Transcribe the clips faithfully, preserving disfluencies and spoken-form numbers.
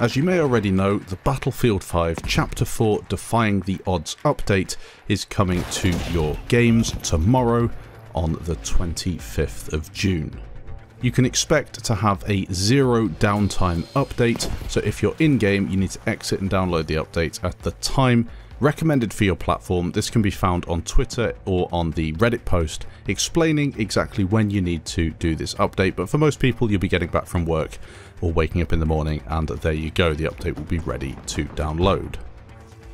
As you may already know, the Battlefield five Chapter four Defying the Odds update is coming to your games tomorrow on the twenty-fifth of June. You can expect to have a zero downtime update, so if you're in game you need to exit and download the update at the time recommended for your platform. This can be found on Twitter or on the Reddit post explaining exactly when you need to do this update, but for most people you'll be getting back from work or waking up in the morning and there you go, the update will be ready to download.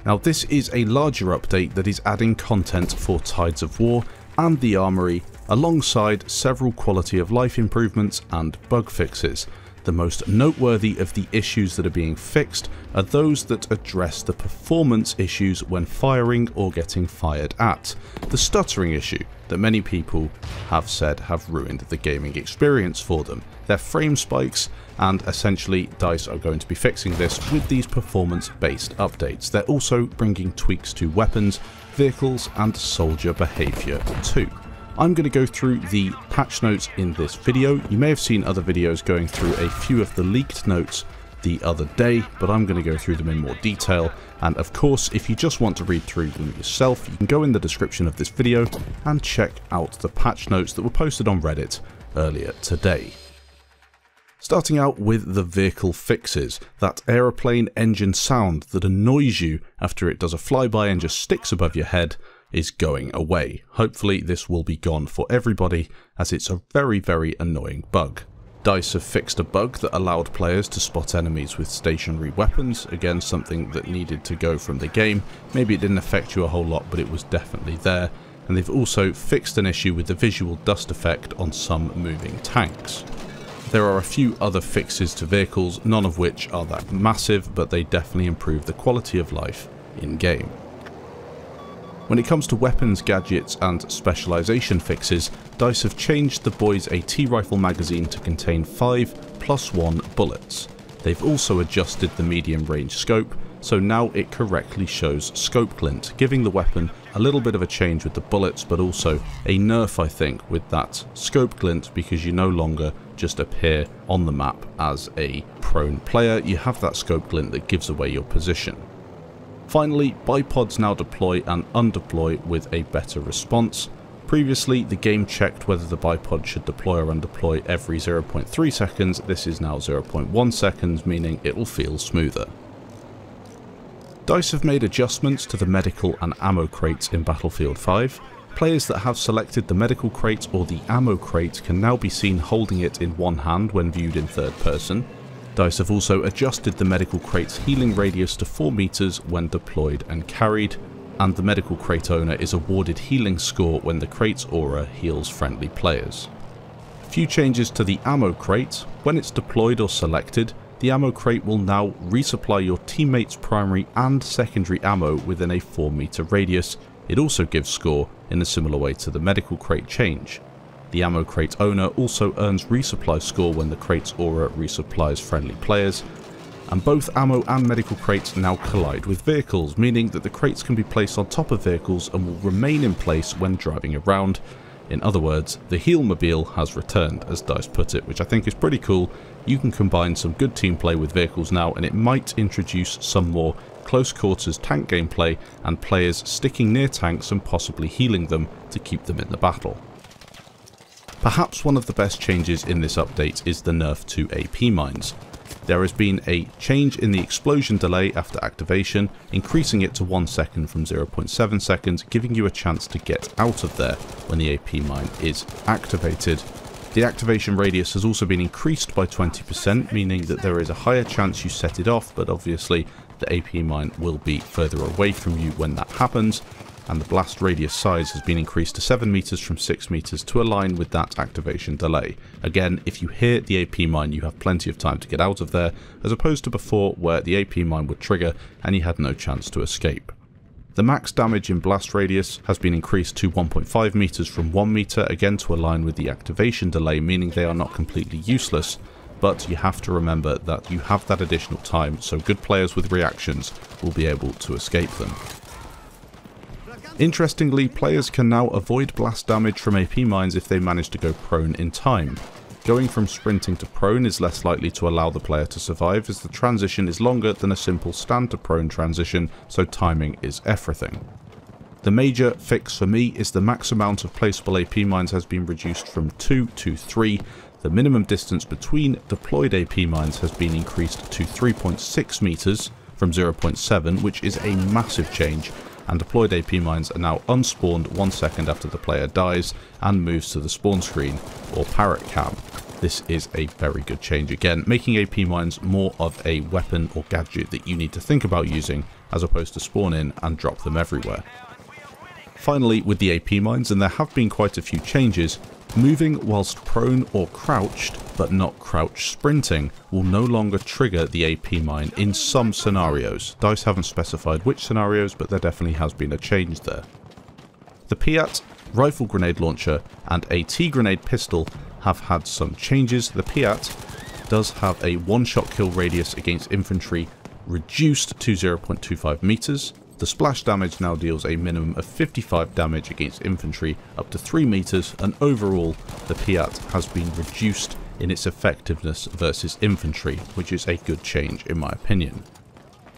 Now this is a larger update that is adding content for Tides of War and the Armory alongside several quality of life improvements and bug fixes. The most noteworthy of the issues that are being fixed are those that address the performance issues when firing or getting fired at, the stuttering issue that many people have said have ruined the gaming experience for them, their frame spikes, and essentially DICE are going to be fixing this with these performance-based updates. They're also bringing tweaks to weapons, vehicles, and soldier behaviour too. I'm going to go through the patch notes in this video. You may have seen other videos going through a few of the leaked notes the other day, but I'm going to go through them in more detail. And of course, if you just want to read through them yourself, you can go in the description of this video and check out the patch notes that were posted on Reddit earlier today. Starting out with the vehicle fixes, that aeroplane engine sound that annoys you after it does a flyby and just sticks above your head is going away. Hopefully this will be gone for everybody as it's a very very annoying bug. DICE have fixed a bug that allowed players to spot enemies with stationary weapons, again something that needed to go from the game. Maybe it didn't affect you a whole lot but it was definitely there, and they've also fixed an issue with the visual dust effect on some moving tanks. There are a few other fixes to vehicles, none of which are that massive, but they definitely improve the quality of life in game. When it comes to weapons, gadgets, and specialization fixes, DICE have changed the boys' AT rifle magazine to contain five plus one bullets. They've also adjusted the medium range scope, so now it correctly shows scope glint, giving the weapon a little bit of a change with the bullets, but also a nerf, I think, with that scope glint, because you no longer just appear on the map as a prone player. You have that scope glint that gives away your position. Finally, bipods now deploy and undeploy with a better response. Previously, the game checked whether the bipod should deploy or undeploy every zero point three seconds. This is now zero point one seconds, meaning it will feel smoother. DICE have made adjustments to the medical and ammo crates in Battlefield five. Players that have selected the medical crate or the ammo crate can now be seen holding it in one hand when viewed in third person. DICE have also adjusted the medical crate's healing radius to four meters when deployed and carried, and the medical crate owner is awarded healing score when the crate's aura heals friendly players. A few changes to the ammo crate. When it's deployed or selected, the ammo crate will now resupply your teammates' primary and secondary ammo within a four meter radius. It also gives score in a similar way to the medical crate change. The ammo crate owner also earns resupply score when the crate's aura resupplies friendly players, and both ammo and medical crates now collide with vehicles, meaning that the crates can be placed on top of vehicles and will remain in place when driving around. In other words, the Heelmobile has returned, as DICE put it, which I think is pretty cool. You can combine some good team play with vehicles now, and it might introduce some more close quarters tank gameplay and players sticking near tanks and possibly healing them to keep them in the battle. Perhaps one of the best changes in this update is the nerf to A P mines. There has been a change in the explosion delay after activation, increasing it to one second from zero point seven seconds, giving you a chance to get out of there when the A P mine is activated. The activation radius has also been increased by twenty percent, meaning that there is a higher chance you set it off, but obviously the A P mine will be further away from you when that happens. And the blast radius size has been increased to seven meters from six meters to align with that activation delay. Again, if you hear the A P mine, you have plenty of time to get out of there, as opposed to before where the A P mine would trigger and you had no chance to escape. The max damage in blast radius has been increased to one point five meters from one meter, again to align with the activation delay, meaning they are not completely useless, but you have to remember that you have that additional time, so good players with reactions will be able to escape them. Interestingly, players can now avoid blast damage from A P mines if they manage to go prone in time. Going from sprinting to prone is less likely to allow the player to survive, as the transition is longer than a simple stand to prone transition, so timing is everything. The major fix for me is the max amount of placeable A P mines has been reduced from two to three. The minimum distance between deployed A P mines has been increased to three point six meters from zero point seven, which is a massive change, and deployed A P mines are now unspawned one second after the player dies and moves to the spawn screen or parrot cam. This is a very good change again, making A P mines more of a weapon or gadget that you need to think about using as opposed to spawn in and drop them everywhere. Finally, with the A P mines, and there have been quite a few changes, moving whilst prone or crouched, but not crouch sprinting, will no longer trigger the A P mine in some scenarios. DICE haven't specified which scenarios, but there definitely has been a change there. The P I A T, rifle grenade launcher, and AT grenade pistol have had some changes. The P I A T does have a one-shot kill radius against infantry reduced to zero point two five meters. The splash damage now deals a minimum of fifty-five damage against infantry up to three meters, and overall the P I A T has been reduced in its effectiveness versus infantry, which is a good change in my opinion.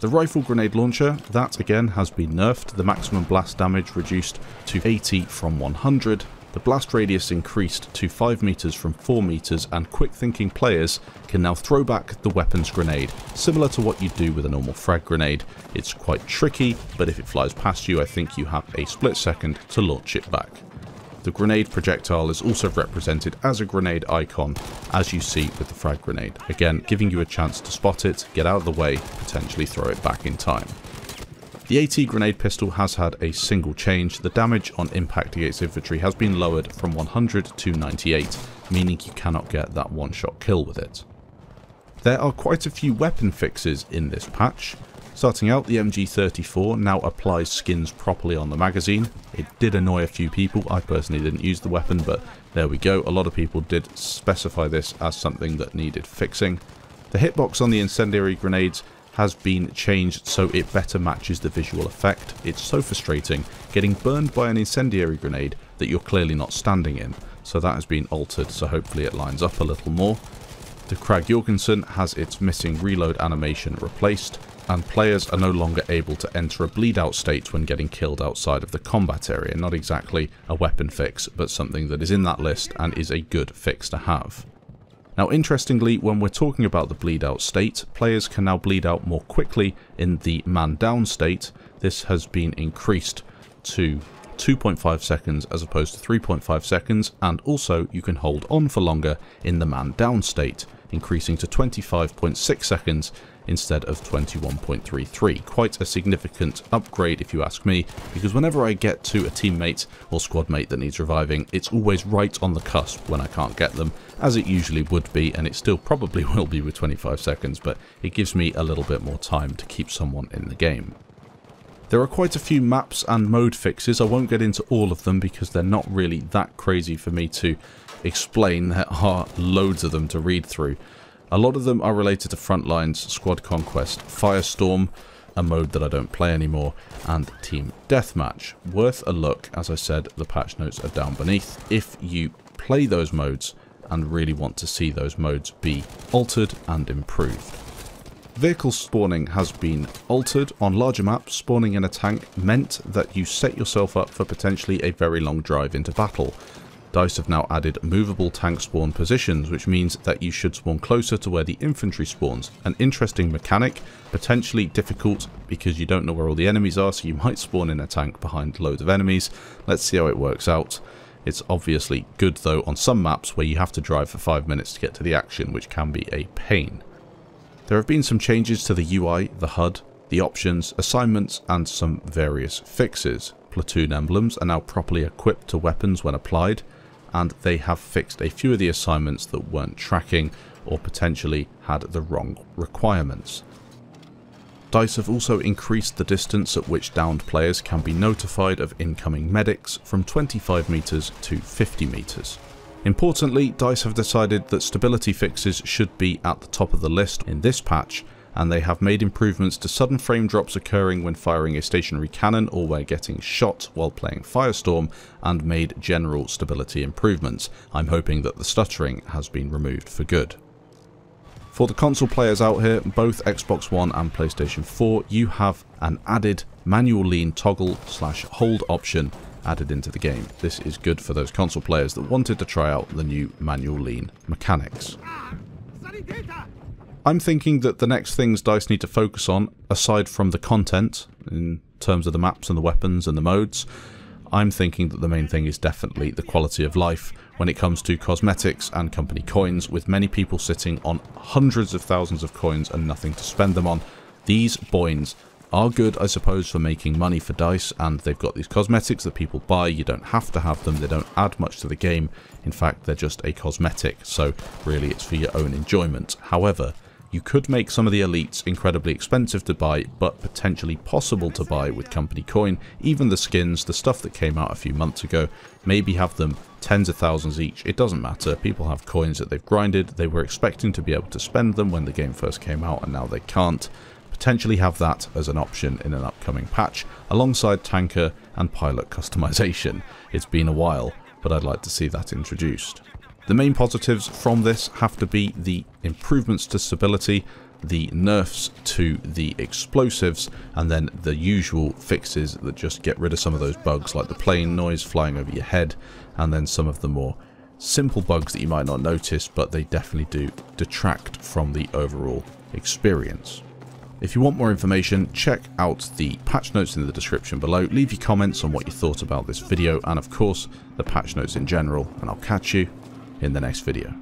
The rifle grenade launcher, that again has been nerfed, the maximum blast damage reduced to eighty from one hundred, the blast radius increased to five meters from four meters, and quick thinking players can now throw back the weapons grenade, similar to what you do with a normal frag grenade. It's quite tricky, but if it flies past you, I think you have a split second to launch it back. The grenade projectile is also represented as a grenade icon, as you see with the frag grenade, again giving you a chance to spot it, get out of the way, potentially throw it back in time. The AT grenade pistol has had a single change. The damage on impact against infantry has been lowered from one hundred to ninety-eight, meaning you cannot get that one-shot kill with it. There are quite a few weapon fixes in this patch. Starting out, the M G thirty-four now applies skins properly on the magazine. It did annoy a few people. I personally didn't use the weapon, but there we go. A lot of people did specify this as something that needed fixing. The hitbox on the incendiary grenades has been changed so it better matches the visual effect. It's so frustrating getting burned by an incendiary grenade that you're clearly not standing in, so that has been altered, so hopefully it lines up a little more. The Krag Jorgensen has its missing reload animation replaced, and players are no longer able to enter a bleed out state when getting killed outside of the combat area. Not exactly a weapon fix, but something that is in that list and is a good fix to have. Now interestingly, when we're talking about the bleed out state, players can now bleed out more quickly in the man down state. This has been increased to two point five seconds as opposed to three point five seconds, and also you can hold on for longer in the man down state, increasing to twenty-five point six seconds instead of twenty-one point three three. Quite a significant upgrade if you ask me, because whenever I get to a teammate or squad mate that needs reviving, it's always right on the cusp when I can't get them, as it usually would be, and it still probably will be with twenty-five seconds, but it gives me a little bit more time to keep someone in the game. There are quite a few maps and mode fixes. I won't get into all of them because they're not really that crazy for me to explain. There are loads of them to read through. A lot of them are related to Frontlines, Squad Conquest, Firestorm, a mode that I don't play anymore, and Team Deathmatch. Worth a look. As I said, the patch notes are down beneath. If you play those modes and really want to see those modes be altered and improved. Vehicle spawning has been altered. On larger maps, spawning in a tank meant that you set yourself up for potentially a very long drive into battle. DICE have now added movable tank spawn positions, which means that you should spawn closer to where the infantry spawns. An interesting mechanic, potentially difficult because you don't know where all the enemies are, so you might spawn in a tank behind loads of enemies. Let's see how it works out. It's obviously good though on some maps where you have to drive for five minutes to get to the action, which can be a pain. There have been some changes to the U I, the H U D, the options, assignments, and some various fixes. Platoon emblems are now properly equipped to weapons when applied, and they have fixed a few of the assignments that weren't tracking or potentially had the wrong requirements. DICE have also increased the distance at which downed players can be notified of incoming medics from twenty-five meters to fifty meters. Importantly, DICE have decided that stability fixes should be at the top of the list in this patch, and they have made improvements to sudden frame drops occurring when firing a stationary cannon or where getting shot while playing Firestorm, and made general stability improvements. I'm hoping that the stuttering has been removed for good. For the console players out here, both Xbox One and PlayStation four, you have an added manual lean toggle slash hold option added into the game. This is good for those console players that wanted to try out the new manual lean mechanics. I'm thinking that the next things DICE need to focus on, aside from the content, in terms of the maps and the weapons and the modes, I'm thinking that the main thing is definitely the quality of life when it comes to cosmetics and company coins, with many people sitting on hundreds of thousands of coins and nothing to spend them on. These coins are good, I suppose, for making money for DICE, and they've got these cosmetics that people buy. You don't have to have them, they don't add much to the game. In fact, they're just a cosmetic, so really it's for your own enjoyment. However, you could make some of the elites incredibly expensive to buy, but potentially possible to buy with company coin. Even the skins, the stuff that came out a few months ago, maybe have them tens of thousands each. It doesn't matter, people have coins that they've grinded, they were expecting to be able to spend them when the game first came out, and now they can't. Potentially have that as an option in an upcoming patch, alongside tanker and pilot customization. It's been a while, but I'd like to see that introduced. The main positives from this have to be the improvements to stability, the nerfs to the explosives, and then the usual fixes that just get rid of some of those bugs like the plane noise flying over your head, and then some of the more simple bugs that you might not notice, but they definitely do detract from the overall experience. If you want more information, check out the patch notes in the description below, leave your comments on what you thought about this video, and of course, the patch notes in general, and I'll catch you in the next video.